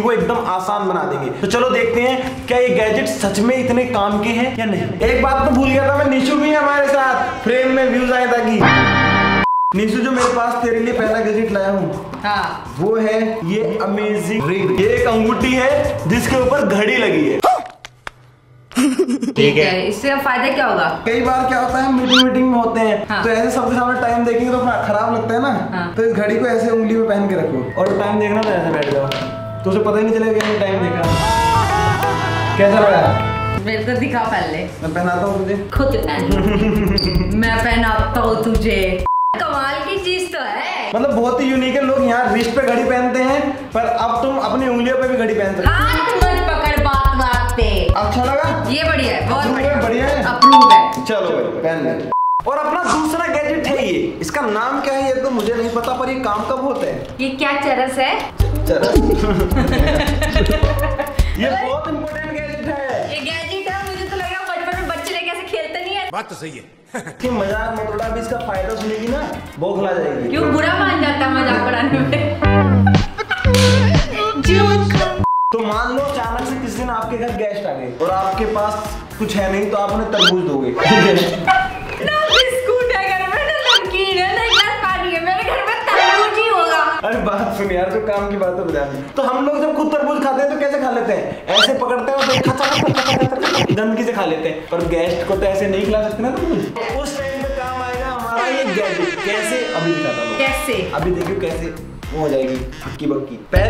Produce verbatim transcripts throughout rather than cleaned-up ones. जिंदगी को एकदम आसान बना देंगे। तो चलो देखते हैं क्या ये गैजेट सच में इतने काम के हैं या नहीं। एक बात तो भूल गया था मैं, निशु भी हमारे साथ फ्रेम में व्यूज आए ताकि। निशु जो मेरे पास तेरे लिए पहला गैजेट लाया हूँ हाँ। वो है ये अमेजिंग रिंग। ये एक अंगूठी है जिसके ऊपर घड़ी लगी है। ठीक है, इससे फायदा क्या होगा? कई बार क्या होता है मीटिंग मीटिंग में होते हैं हाँ। तो ऐसे सबके सामने टाइम देखेंगे तो खराब लगता है ना हाँ। तो इस घड़ी को ऐसे उंगली में पहन के रखो और टाइम देखना तो ऐसे बैठ जाओ, तो उसे पता ही नहीं चलेगा टाइम देखा। कैसा लगा? मेरे को दिखा पहले, मैं पहनाता हूँ तुझे खुद मैं पहनाता हूँ तुझे। कमाल की चीज तो है, मतलब बहुत ही यूनिक है। लोग यहाँ रिस्ट पे घड़ी पहनते हैं पर अब तुम अपनी उंगलियों पे भी घड़ी पहन सकते हो। अच्छा लगा? ये बढ़िया है, बहुत बढ़िया, बढ़िया है, अप्रूव है। चलो भाई पहन ले। और अपना दूसरा गैजेट है ये, इसका नाम क्या है ये तो मुझे नहीं पता, पर ये काम कब होता है? ये क्या चरस है? चरस ये बहुत इम्पोर्टेंट गैजेट है। ये गैजेट है, मुझे तो लग रहा है बचपन में बच्चे लेके ऐसे खेलते नहीं है। बात तो सही है। मजाक मत उड़ा, अभी इसका फायदा सुनेगी ना बौखला जाएगी। क्यों बुरा मान जाता है मजाक उड़ाने में? तो मान लो अचानक से किसी दिन आपके घर गेस्ट आ गए और आपके पास कुछ है नहीं तो आप उन्हें तरबूज दोगे। ना बिस्कुट है घर में, ना नमकीन है, ना गिलास पानी है, मेरे घर में तरबूज ही होगा। अरे बात सुन यार, तो काम की बात तो बता दी। तो हम लोग जब खुद तरबूज खाते हैं तो कैसे खा लेते हैं? ऐसे पकड़ते हैं और खचाखच गंदगी से खा लेते हैं। पर गेस्ट को तो ऐसे नहीं खिला सकते ना तरबूज। उस टाइम पे काम आएगा हमारा ये गैजेट। कैसे? अभी दिखाता हूं कैसे। अभी देखियो कैसे हो जाएगी हक्की बक्की। पहले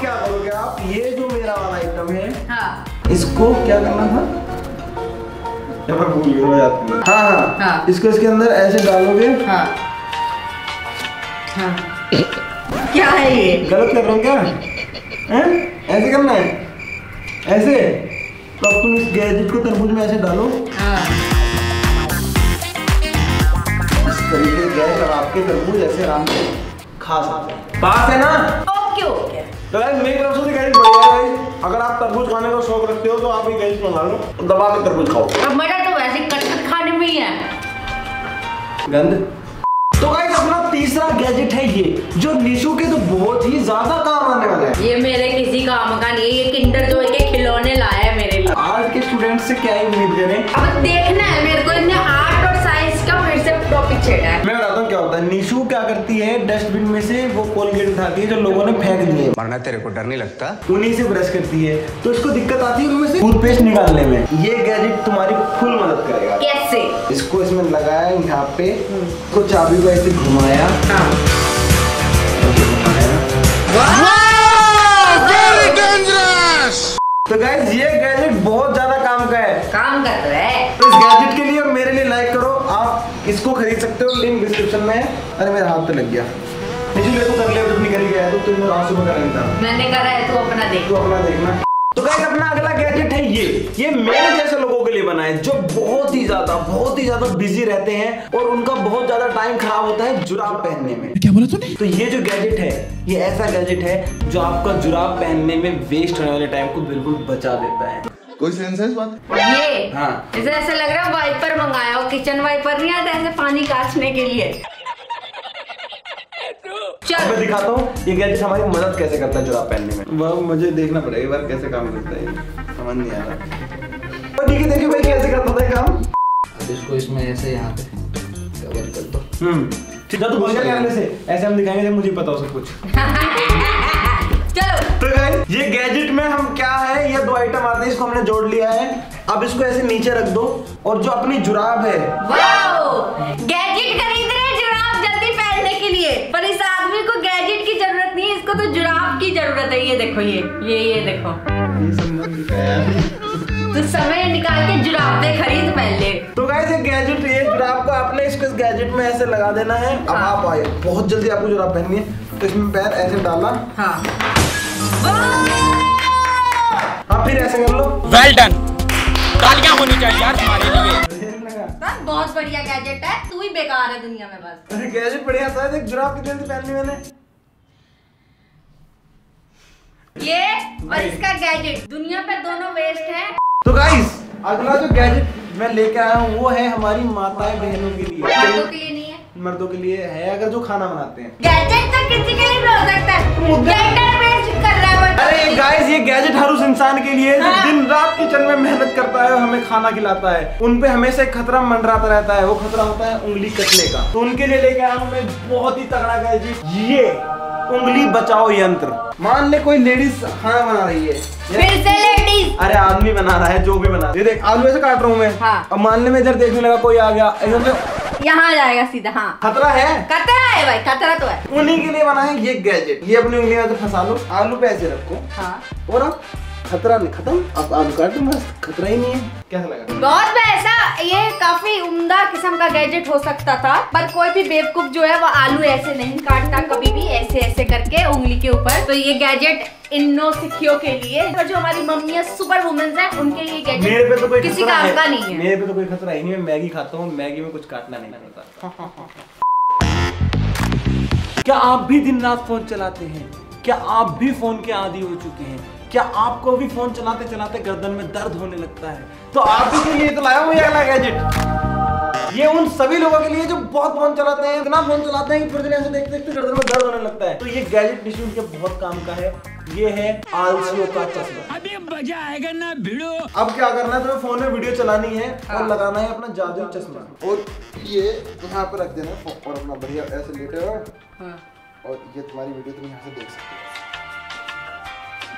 क्या करोगे आप? ये जो मेरा वाला आइटम है हाँ। इसको क्या करना था? भूल गया हाँ, हाँ, हाँ। इसको इसके अंदर ऐसे डालोगे हाँ। हाँ। क्या है ये? गलत कर रहा हूँ क्या है? ऐसे करना है ऐसे। तो अब तुम इस गैजेट को तरबूज में ऐसे डालो हाँ। इस तरीके से गैस और आपके तरबूज ऐसे आराम से खा सकते। बात है ना? तो मेरी तरफ से गैजेट बढ़िया है। अगर आप तरबूज खाने का शौक रखते हो तो आप ये गैजेट मंगा लो और दबा के तरबूज खाओ। अब मजा तो वैसे कटकट खाने में ही है। गंद। तो गाइस अपना तीसरा गैजेट है ये जो निशु के तो बहुत ही ज्यादा काम आने वाला है। ये मेरे किसी काम का नहीं है, ये किंडर जो है खिलौने लाया है मेरे लिए। आर्ट के स्टूडेंट से क्या ही उम्मीद करें? अब देखना है मेरे को, इनने आर्ट और साइंस का फिर से टॉपिक छेड़ा है। मैं बताता हूँ क्या होता है। निशु क्या करती है, डस्टबिन में से वो कोलगेट उठाती है जो लोगों ने फेंक दिए। वरना तेरे को डर नहीं लगता? उन्हीं से ब्रश करती है। तो इसको दिक्कत आती है उनमें से टूथपेस्ट निकालने में। ये गैजेट तुम्हारी फुल मदद करेगा। कैसे? इसको इसमें लगाया यहाँ पे, इसको चाबी को ऐसे घुमाया हाँ। घुमाया। तो गाइस ये गैजेट बहुत ज्यादा काम का है। काम कर रहा है। तो इस गैजेट के लिए और मेरे लिए लाइक करो। आप इसको खरीद सकते हो, लिंक डिस्क्रिप्शन में है। अरे मेरा हाथ तो लग गया। निशु ले, तू कर ले, तो निकल गया है तो तुम आंसू में करना था। मैंने करा है, तू अपना देख। तू अपना देखना। तो गाइस अपना अगला गैजेट है ये। ये मेरे जैसे लोगों के लिए बना है जो बहुत ही ज्यादा बहुत ही ज्यादा बिजी रहते हैं और उनका बहुत ज्यादा टाइम खराब होता है जुराब पहनने में। क्या बोला तूने? तो ये जो गैजेट है ये ऐसा गैजेट है जो आपका जुराब पहनने में वेस्ट होने वाले टाइम को बिल्कुल बचा देता है। कोई सेंस है इस बात? ये हाँ। इसे ऐसा लग रहा है वाइपर मंगाया हो, किचन वाइपर नहीं आता ऐसे पानी काटने के लिए। चल मैं दिखाता हूँ ये गैजेट हमारी मदद कैसे करता है जुराब पहनने में। वह मुझे देखना पड़ेगा एक बार कैसे काम करता है, समझ नहीं आ रहा। ठीक है देखिए भाई कैसे करता था काम। अब इसको इसमें ऐसे यहाँ पे कवर कर दो हम्म सीधा। तो बोल कैमरे से ऐसे हम दिखाएंगे मुझे पता हो सब कुछ। चलो तो गाइस ये गैजेट में हम क्या है, ये दो आइटम आते हैं, इसको हमने जोड़ लिया है। अब इसको ऐसे नीचे रख दो और जो अपनी जुराब है वाओ गैजेट खरीद रहे हैं जुराब जल्दी पहनने के लिए। पर इस आदमी को गैजेट की जरूरत नहीं है, इसको तो जुराब की जरूरत है। ये देखो ये ये ये देखो तो समय निकाल के जुराब दे खरीद पहन ले। तो गाइस ये गैजेट ये जुराब का आपने इसको इस गैजेट में ऐसे लगा देना है। अब हाँ। आप आए बहुत जल्दी आपको जुराब पहननी है तो इसमें पैर ऐसे डाला हाँ। आप फिर ऐसे कर लो। Well done. तालियां होनी चाहिए यार तुम्हारे लिए। बहुत बढ़िया गैजेट है, तू ही बेकार है दुनिया में बस। अरे गैजेट बढ़िया था, देख जुराब कितनी जल्दी पहन ली मैंने। ये और इसका गैजेट दुनिया पर दोनों वेस्ट है। तो गाइस अगला जो गैजेट मैं लेके आया हूँ वो है हमारी माताएं बहनों के लिए। माताओं के लिए नहीं है मर्दों के लिए है अगर जो खाना बनाते हैं। गैजेट तो किसी के लिए भी हो सकता है। गैजेट पेश कर रहा है। अरे गाइस ये गैजेट हर उस इंसान के लिए हाँ। जो दिन रात किचन में मेहनत करता है और हमें खाना खिलाता है। उनपे हमेशा एक खतरा मंडराता रहता है, वो खतरा होता है उंगली कटने का। तो उनके लिए लेके आया हूँ मैं बहुत ही तगड़ा गैजेट, ये उंगली बचाओ यंत्र। मान ले कोई लेडीज खाना बना रही है, फिर से लेडीज, अरे आदमी बना रहा है, जो भी बना, ये देख आलू ऐसे काट रहा हूँ मैं हाँ। अब मान ले मैं इधर देखने लगा, कोई आ गया यहाँ जाएगा सीधा हाँ। खतरा है, खतरा है भाई, खतरा तो है। उन्हीं के लिए बना है ये गैजेट। ये अपनी उंगली में फंसा लो, आलू पे ऐसे रखो हाँ। और अब खतरा नहीं, खत्म, अब आलू काट दो, खतरा ही नहीं है। कैसा लगा? बहुत पैसा, ये काफी उम्दा किस्म का गैजेट हो सकता था, पर कोई भी बेवकूफ जो है वो आलू ऐसे नहीं काटता कभी भी, ऐसे ऐसे करके उंगली के ऊपर। तो ये गैजेट इन्नो सिखियों के लिए, और जो हमारी मम्मियां सुपर वुमेन्स हैं उनके लिए गैजेट। मेरे पे तो कोई किसी का आपका नहीं है, मेरे पे तो कोई खतरा ही नहीं है। मैगी खाता हूँ, मैगी में कुछ काटना नहीं पड़ता। क्या आप भी दिन रात फोन चलाते हैं? क्या आप भी फोन के आदी हो चुके हैं? क्या आपको भी फोन चलाते चलाते गर्दन में दर्द होने लगता है? तो आप ही के लिए तो लाया हूँ ये अगला गैजेट। ये उन सभी लोगों के लिए जो बहुत फोन चलाते हैं, इतना फोन चलाते हैं कि फिर ऐसे देखते देखते गर्दन में दर्द होने लगता है। तो ये गैजेट निशु के बहुत काम का है, ये है आलसियों का चश्मा। अभी मजा आएगा ना भिड़ो। अब क्या करना है, तुम्हें फोन में वीडियो चलानी है और लगाना है अपना जादू चश्मा, और ये यहाँ पे रख देना है और अपना बढ़िया ऐसे लेटे हो, और ये तुम्हारी वीडियो तुम यहाँ से देख सकते हो।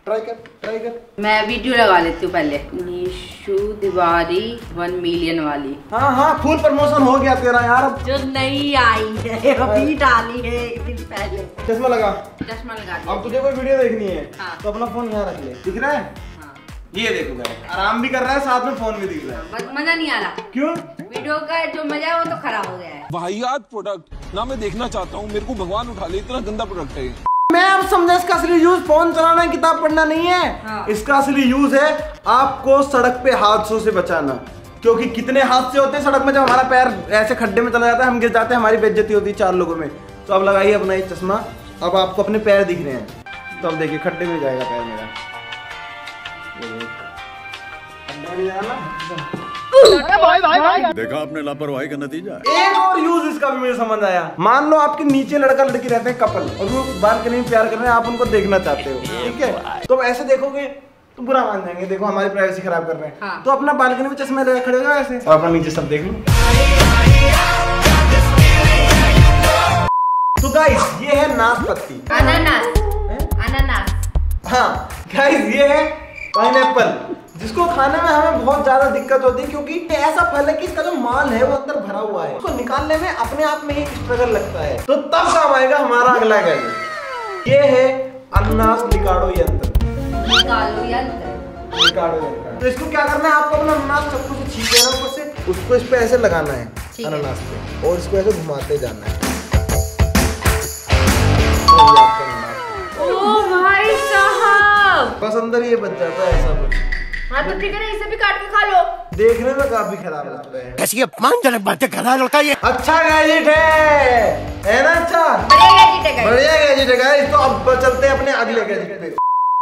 ट्राई कर, ट्राई कर। मैं वीडियो लगा लेती हूँ पहले, निशु तिवारी वन मिलियन वाली। हाँ हाँ फुल प्रमोशन हो गया तेरा यार, जो नई आई है अभी डाली है एक दिन पहले। चश्मा लगा, चश्मा लगा। अब तुझे कोई वीडियो देखनी है हाँ। तो अपना फोन यहाँ रख ले, दिख रहा है हाँ। ये देखो भाई, आराम भी कर रहा है साथ में फोन भी दिख रहा है, बस मजा नहीं आ रहा। क्यों? वीडियो का जो मजा है वो तो खराब हो गया है। वाहियात प्रोडक्ट ना मैं देखना चाहता हूँ, मेरे को भगवान उठा ले, इतना गंदा प्रोडक्ट है। मैं अब समझा इसका असली यूज फोन चलाना है, किताब पढ़ना नहीं है हाँ। इसका असली यूज है आपको सड़क पे हादसों से बचाना, क्योंकि कितने हादसे होते हैं सड़क में, जब हमारा पैर ऐसे खड्डे में चला जाता है, हम गिर जाते हैं, हमारी बेइज्जती होती है चार लोगों में। तो अब लगाइए अपना ये चश्मा, अब आपको अपने पैर दिख रहे हैं, तो अब देखिए खड्डे में जाएगा पैर मेरा। भाई भाई भाई देखा आपने लापरवाही का नतीजा। एक और यूज इसका भी मुझे समझ आया, मान लो आपके नीचे लड़का लड़की रहते हैं कपल, और वो बालकनी में प्यार कर रहे हैं, आप उनको देखना चाहते हो, ठीक है? तो ऐसे देखोगे तो बुरा मान जाएंगे, देखो हमारी प्राइवेसी खराब कर रहे हैं हाँ। तो अपना बालकनी में चश्मा लगा खड़े होगा ऐसे, और अपना नीचे सब देख लो। तो गाइस ये है नाशपाती, अनानास, अनानास हाँ। गाइस ये है पाइनएप्पल, जिसको खाने में हमें बहुत ज्यादा दिक्कत होती है, क्योंकि ऐसा फल है कि इसका जो माल है वो अंदर भरा हुआ है, उसको निकालने में अपने आप में एक स्ट्रगल लगता है। तो तब काम आएगा हमारा अगला गैजेट, ये है अनानास निकालो यंत्र, निकालो यंत्र, निकालो यंत्र। तो इसको क्या करना है, आपको अपना अनानास चक्कू से छीन लेना, ऊपर से उसको इस पे ऐसे लगाना है अनानास पे, और इसको ऐसे घुमाते जाना है। बस अंदर ये बच जाता है ऐसा कुछ हाँ। तो ठीक है इसे भी काट के खा लो, देखने में काफी खराब लगता है, ऐसी अपमानजनक बातें कर रहा है लड़का। ये अच्छा गैजेट है, है ना? अच्छा बढ़िया गैजेट है, बढ़िया गैजेट है गाइस। तो अब चलते हैं अपने अगले गैजेट पे।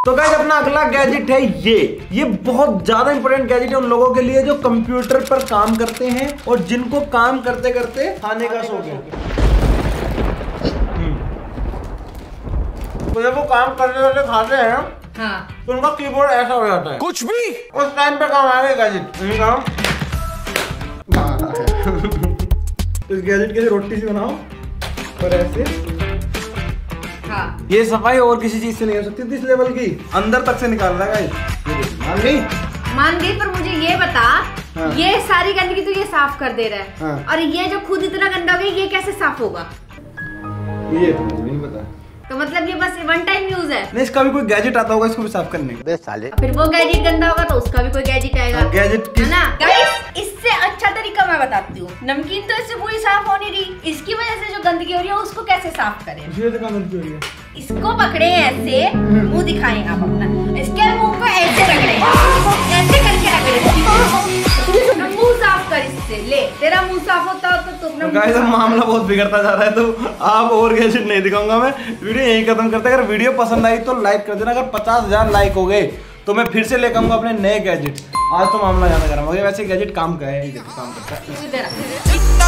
तो गाइस अपना अगला गैजेट है ये ये बहुत ज्यादा इंपॉर्टेंट गैजेट है उन लोगों के लिए जो कंप्यूटर पर काम करते हैं, और जिनको काम करते करते खाने का शौक है। तो जब वो काम करते करते खाते हैं हाँ। तो उनका कीबोर्ड ऐसा हो जाता है, कुछ भी उस टाइम पे काम आएगा गैजेट। इस गैजेट के रोटी से बनाओ और ऐसे हाँ। ये सफाई और किसी चीज से नहीं हो सकती, इस लेवल की अंदर तक से निकाल रहा है गाइस। मान गई, मान गई, पर मुझे ये बता हाँ। ये सारी गंदगी तो ये साफ कर दे रहा है हाँ। और ये जो खुद इतना गंदा हो गया ये कैसे साफ होगा, ये तो मुझे नहीं पता। तो मतलब ये बस वन टाइम यूज है, नहीं इसका भी कोई गैजेट आता होगा इसको भी साफ करने का। साले फिर वो गैजेट गंदा होगा तो उसका भी कोई गैजेट आएगा, गैजेट है ना? गाइस इससे अच्छा तरीका मैं बताती हूँ, नमकीन तो इससे पूरी साफ होनी रही, इसकी वजह से जो गंदगी हो रही है उसको कैसे साफ करें? इसको पकड़े ऐसे, मुँह दिखाएं आप अपना, इसके मुँह को ऐसे रगड़े, ऐसे करके रगड़े, मुँह साफ कर इससे, ले तेरा मुँह साफ होता हो तो तुम गाइस। अब मामला बहुत बिगड़ता जा रहा है, तो आप और गैजेट नहीं दिखाऊंगा मैं, वीडियो यही खत्म करते हैं। अगर वीडियो पसंद आई तो लाइक कर देना, अगर पचास हजार लाइक हो गए तो मैं फिर से लेकर आऊंगा अपने नए गैजेट। आज तो मामला ज्यादा गर्म हो गया, वैसे गैजेट काम का है, काम करता है।